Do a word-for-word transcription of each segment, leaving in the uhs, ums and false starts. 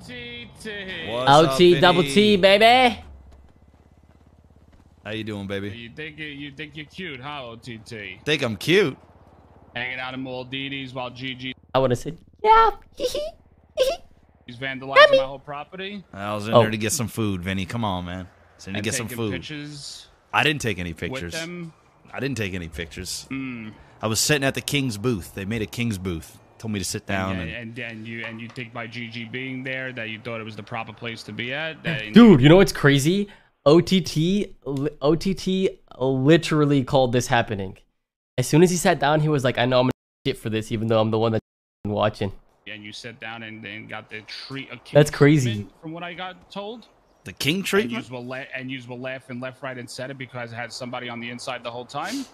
O T T. O T double T, baby. How you doing, baby? You think you, you think you're cute, huh, O T T? Think I'm cute? Hanging out in Maldini's while G G. I would have said, yeah. He's vandalizing my whole property. I was in oh. there to get some food, Vinny. Come on, man. I need to get some food. Pictures I didn't take any pictures. With them. I didn't take any pictures. Mm. I was sitting at the King's booth. They made a King's booth. Told me to sit down. And and, and, and you and you think by G G being there that you thought it was the proper place to be at? That Dude, you know what's crazy? O T T literally called this happening. As soon as he sat down, he was like, I know I'm gonna shit for this, even though I'm the one that's watching. And you sat down and, and got the treat. That's crazy. From what I got told. The king treatment? And you were laughing left, right, and said it because it had somebody on the inside the whole time?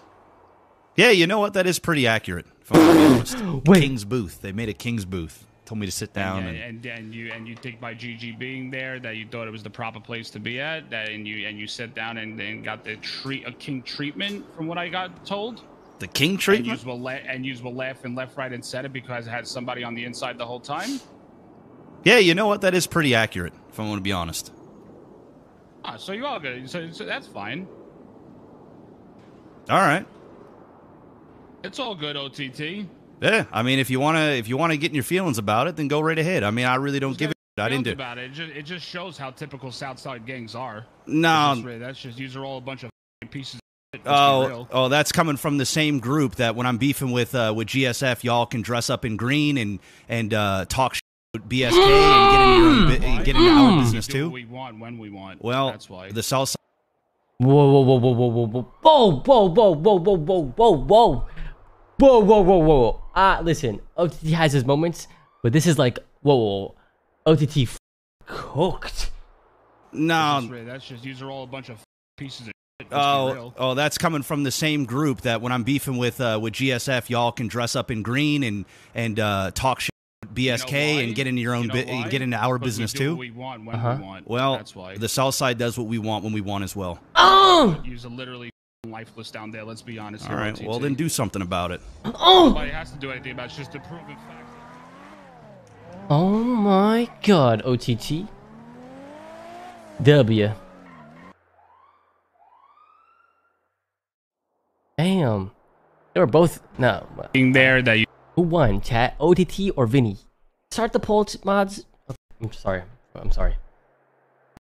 Yeah, you know what? That is pretty accurate. If I'm honest. Wait. King's booth. They made a King's booth. Told me to sit down. And, and, and, and you and you think by G G being there that you thought it was the proper place to be at? That and you and you sat down and, and got the treat a king treatment from what I got told? The king treatment? And you were laughing left, right, and said it because it had somebody on the inside the whole time? Yeah, you know what? That is pretty accurate, if I'm going to be honest. Ah, so you all good. So, so that's fine. All right. It's all good, O T T. Yeah, I mean, if you wanna, if you wanna get in your feelings about it, then go right ahead. I mean, I really don't give a shit. I didn't do about it. It just, it just shows how typical Southside gangs are. No, that's just, that's just these are all a bunch of pieces of shit. Oh, oh, that's coming from the same group that when I'm beefing with uh, with G S F, y'all can dress up in green and and uh, talk shit. B S K and get into, your, and get into our business too. We want when we want. Well, that's why the South Side. Whoa, whoa, whoa, whoa, whoa, whoa, whoa, whoa, whoa, whoa, whoa, whoa, whoa, whoa, whoa, whoa, whoa, whoa. Ah, listen, O T T has his moments, but this is like whoa, whoa, O T T f cooked. No, that's just these are all a bunch of pieces of. Oh, oh, that's coming from the same group that when I'm beefing with uh, with G S F, y'all can dress up in green and and uh, talk shit. B S K you know and get into your own you know and get into our but business we do too. What we want when uh-huh. we want. Well, that's why. The South Side does what we want when we want as well. Oh, use a literally lifeless down there. Let's be honest. All here right, well then do something about it. Oh, nobody has to do anything about it. It's just a proven fact. Oh my God, O T T. W. Damn, they were both no. Being there that you. Who won, chat? O T T or Vinny? Start the poll, mods. I'm sorry. I'm sorry.